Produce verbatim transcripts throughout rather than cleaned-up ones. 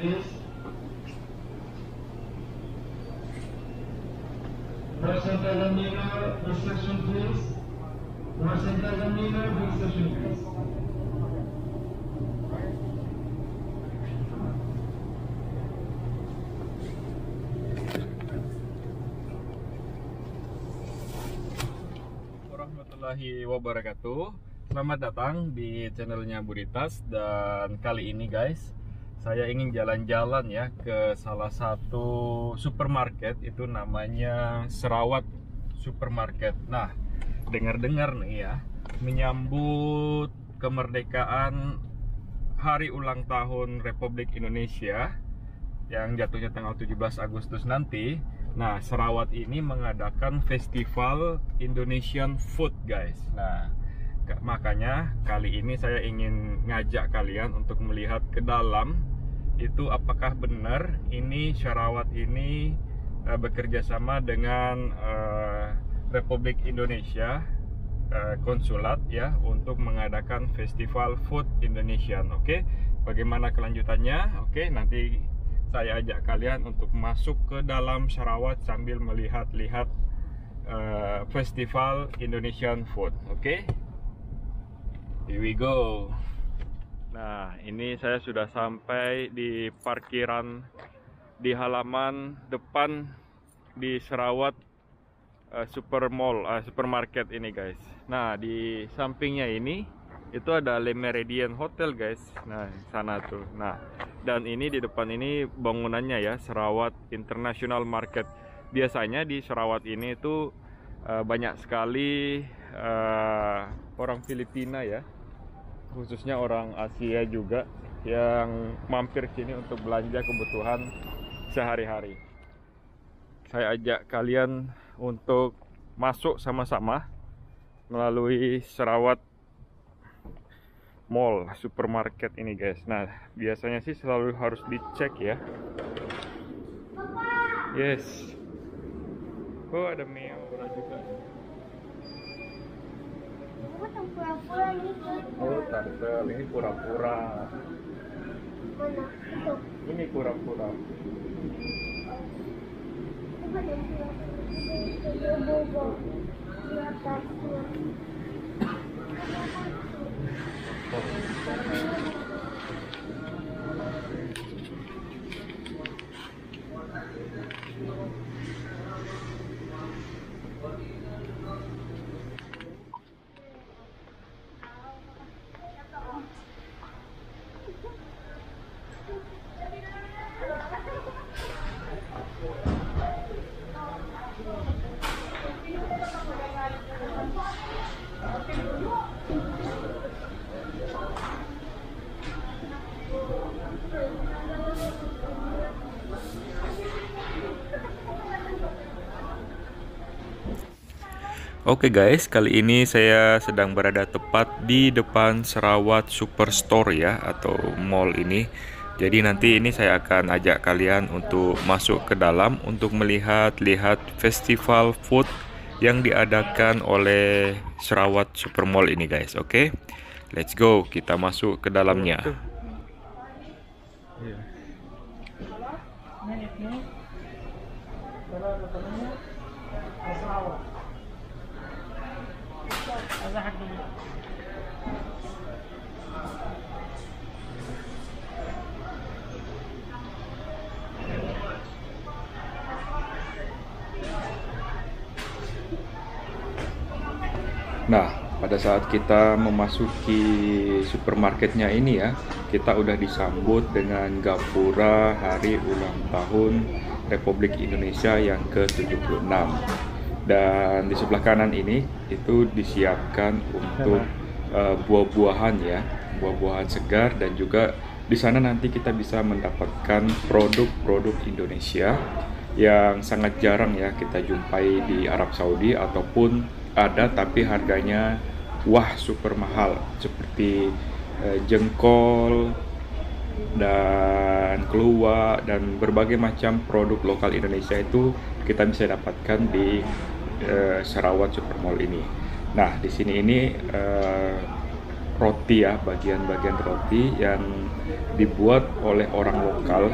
is Washington Mirror, instruction please. Washington Mirror, instruction please. Warahmatullahi wabarakatuh. Selamat datang di channelnya Budhy Taj, dan kali ini guys saya ingin jalan-jalan ya ke salah satu supermarket, itu namanya Sarawat Supermarket. Nah, dengar-dengar nih ya, menyambut kemerdekaan hari ulang tahun Republik Indonesia yang jatuhnya tanggal tujuh belas Agustus nanti. Nah, Sarawat ini mengadakan festival Indonesian Food guys. Nah, makanya kali ini saya ingin ngajak kalian untuk melihat ke dalam itu, apakah benar ini Sarawat ini uh, bekerja sama dengan uh, Republik Indonesia uh, konsulat ya, untuk mengadakan festival food Indonesian. Oke, bagaimana kelanjutannya? Oke, nanti saya ajak kalian untuk masuk ke dalam Sarawat sambil melihat-lihat uh, festival Indonesian food. Oke, here we go. Nah, ini saya sudah sampai di parkiran di halaman depan di Sarawat uh, Supermall, uh, supermarket ini guys. Nah, di sampingnya ini itu ada Le Meridian Hotel guys. Nah, sana tuh. Nah, dan ini di depan ini bangunannya ya, Sarawat International Market. Biasanya di Sarawat ini itu uh, banyak sekali uh, orang Filipina ya, khususnya orang Asia juga yang mampir sini untuk belanja kebutuhan sehari-hari. Saya ajak kalian untuk masuk sama-sama melalui Sarawat Mall Supermarket ini guys. Nah, biasanya sih selalu harus dicek ya. Yes. Oh, ada mie yang murah juga. Pura-pura ini. Oh, tante, ini pura-pura. Ini pura-pura. Oke guys, kali ini saya sedang berada tepat di depan Sarawat Superstore ya, atau mall ini. Jadi nanti ini saya akan ajak kalian untuk masuk ke dalam untuk melihat-lihat festival food yang diadakan oleh Sarawat Supermall ini guys. Oke, let's go, kita masuk ke dalamnya. Nah, pada saat kita memasuki supermarketnya ini ya, kita udah disambut dengan gapura hari ulang tahun Republik Indonesia yang ke tujuh puluh enam. Dan di sebelah kanan ini itu disiapkan untuk uh, buah-buahan ya, buah-buahan segar, dan juga di sana nanti kita bisa mendapatkan produk-produk Indonesia yang sangat jarang ya kita jumpai di Arab Saudi, ataupun ada tapi harganya wah super mahal, seperti eh, jengkol dan keluak dan berbagai macam produk lokal Indonesia itu kita bisa dapatkan di eh, Sarawat Supermall ini. Nah, di sini ini eh, roti ya, bagian-bagian roti yang dibuat oleh orang lokal.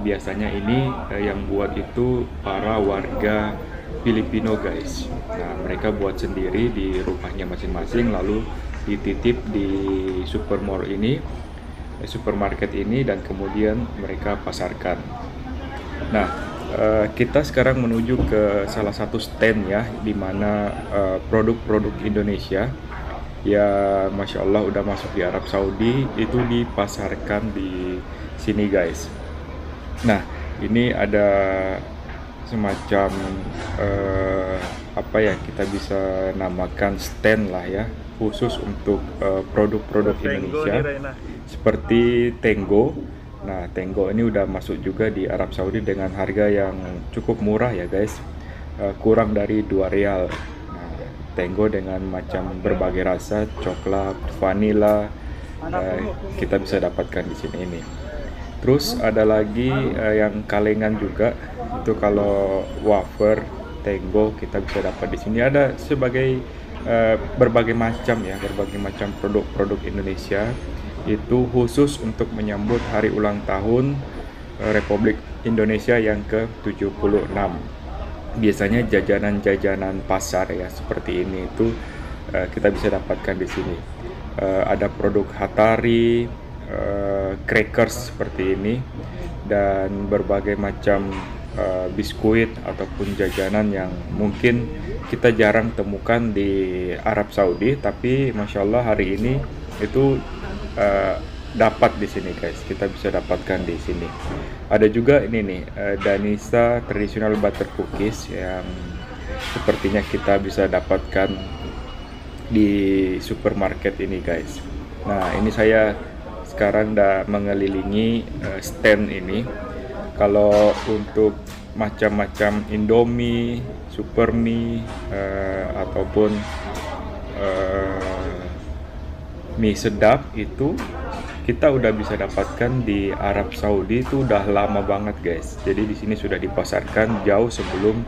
Biasanya ini eh, yang buat itu para warga Filipino guys. Nah, mereka buat sendiri di rumahnya masing-masing lalu dititip di supermall ini, supermarket ini, dan kemudian mereka pasarkan. Nah, eh, kita sekarang menuju ke salah satu stand ya, di mana eh, produk-produk Indonesia ya, Masya Allah, udah masuk di Arab Saudi itu dipasarkan di sini guys. Nah, ini ada semacam eh, apa ya, kita bisa namakan stand lah ya, khusus untuk produk-produk eh, Indonesia seperti Tenggo. Nah, Tenggo ini udah masuk juga di Arab Saudi dengan harga yang cukup murah ya guys, eh, kurang dari dua rial. Nah, Tenggo dengan macam berbagai rasa, coklat, vanila, eh, kita bisa dapatkan di sini ini. Terus ada lagi uh, yang kalengan juga, itu kalau wafer Tenggo kita bisa dapat di sini. Ada sebagai uh, berbagai macam ya, berbagai macam produk-produk Indonesia itu khusus untuk menyambut hari ulang tahun uh, Republik Indonesia yang ke tujuh puluh enam. Biasanya jajanan-jajanan pasar ya seperti ini itu uh, kita bisa dapatkan di sini. Uh, ada produk Hatari, Uh, crackers seperti ini, dan berbagai macam uh, biskuit ataupun jajanan yang mungkin kita jarang temukan di Arab Saudi, tapi Masya Allah hari ini itu uh, dapat di sini guys, kita bisa dapatkan di sini. Ada juga ini nih, uh, Danisa traditional butter cookies yang sepertinya kita bisa dapatkan di supermarket ini guys. Nah, ini saya sekarang udah mengelilingi uh, stand ini. Kalau untuk macam-macam Indomie, Supermi, uh, ataupun uh, mie sedap itu kita udah bisa dapatkan di Arab Saudi itu udah lama banget guys. Jadi di sini sudah dipasarkan jauh sebelum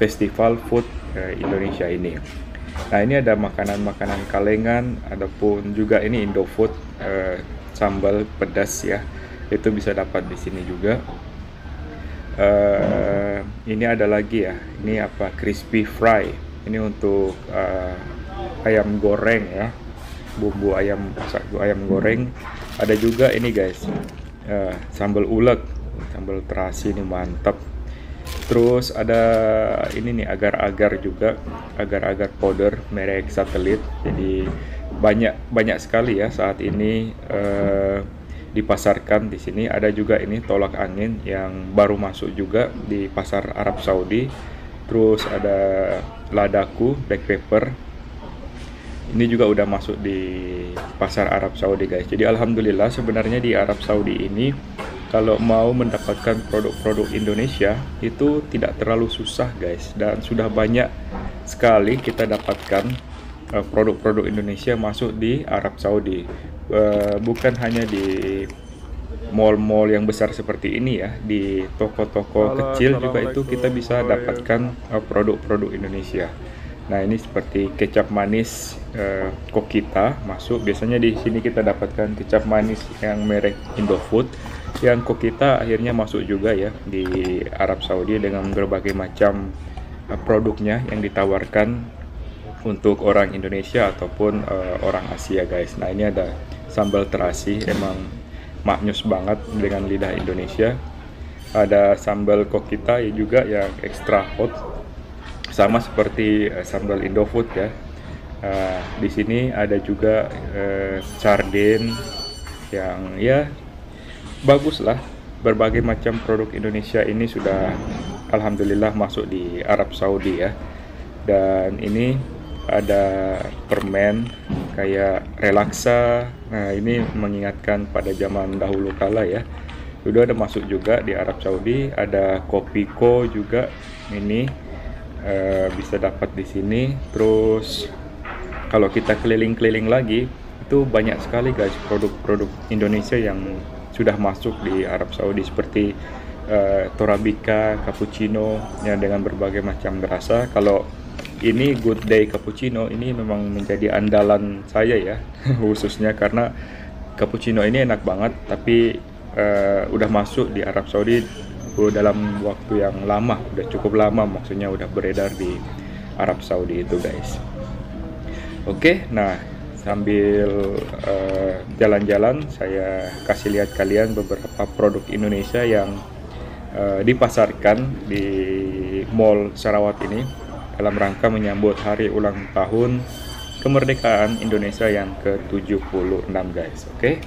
festival food uh, Indonesia ini. Nah, ini ada makanan-makanan kalengan, adapun juga ini Indofood. Uh, Sambal pedas ya, itu bisa dapat di sini juga. Uh, ini ada lagi ya, ini apa, crispy fry. Ini untuk uh, ayam goreng ya, bumbu ayam, sagu ayam goreng. Ada juga ini guys, uh, sambal ulek, sambal terasi ini mantap. Terus ada ini nih, agar-agar juga, agar-agar powder merek satelit. Jadi banyak banyak sekali ya saat ini eh, dipasarkan di sini. Ada juga ini tolak angin yang baru masuk juga di pasar Arab Saudi. Terus ada Ladaku black pepper, ini juga udah masuk di pasar Arab Saudi guys. Jadi alhamdulillah sebenarnya di Arab Saudi ini kalau mau mendapatkan produk-produk Indonesia itu tidak terlalu susah guys, dan sudah banyak sekali kita dapatkan produk-produk Indonesia masuk di Arab Saudi. Uh, bukan hanya di mall-mall yang besar seperti ini ya, di toko-toko kecil juga itu kita bisa dapatkan produk-produk Indonesia. Nah, ini seperti kecap manis uh, Kokita masuk. Biasanya di sini kita dapatkan kecap manis yang merek Indofood, yang Kokita akhirnya masuk juga ya di Arab Saudi dengan berbagai macam uh, produknya yang ditawarkan untuk orang Indonesia ataupun uh, orang Asia guys. Nah, ini ada sambal terasi, emang maknyus banget dengan lidah Indonesia. Ada sambal Kokita juga yang extra hot, sama seperti uh, sambal Indofood ya. Uh, di sini ada juga uh, sarden yang ya bagus lah. Berbagai macam produk Indonesia ini sudah alhamdulillah masuk di Arab Saudi ya. Dan ini ada permen kayak Relaksa. Nah, ini mengingatkan pada zaman dahulu kala ya, udah ada masuk juga di Arab Saudi. Ada Kopiko juga, ini uh, bisa dapat di sini. Terus kalau kita keliling-keliling lagi itu banyak sekali guys produk-produk Indonesia yang sudah masuk di Arab Saudi, seperti uh, Torabika, cappuccino ya, dengan berbagai macam rasa. Kalau ini Good Day Cappuccino ini memang menjadi andalan saya ya, khususnya karena cappuccino ini enak banget, tapi uh, udah masuk di Arab Saudi dalam waktu yang lama, udah cukup lama, maksudnya udah beredar di Arab Saudi itu guys. Oke, nah sambil jalan-jalan uh, saya kasih lihat kalian beberapa produk Indonesia yang uh, dipasarkan di Mall Sarawat ini dalam rangka menyambut hari ulang tahun kemerdekaan Indonesia yang ke tujuh puluh enam guys. Oke.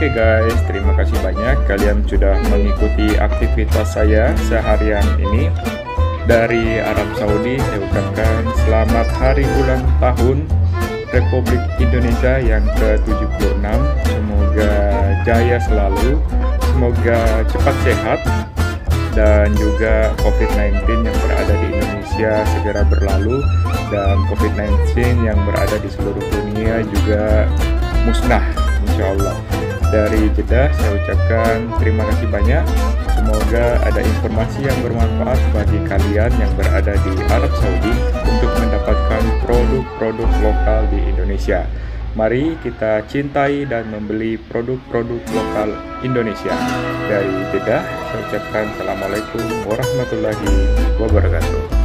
Oke guys, terima kasih banyak kalian sudah mengikuti aktivitas saya seharian ini. Dari Arab Saudi, saya ucapkan selamat hari ulang tahun Republik Indonesia yang ke tujuh puluh enam. Semoga jaya selalu, semoga cepat sehat, dan juga COVID sembilan belas yang berada di Indonesia segera berlalu, dan COVID sembilan belas yang berada di seluruh dunia juga musnah, insya Allah. Dari Jeddah, saya ucapkan terima kasih banyak. Semoga ada informasi yang bermanfaat bagi kalian yang berada di Arab Saudi untuk mendapatkan produk-produk lokal di Indonesia. Mari kita cintai dan membeli produk-produk lokal Indonesia. Dari Jeddah, saya ucapkan Assalamualaikum warahmatullahi wabarakatuh.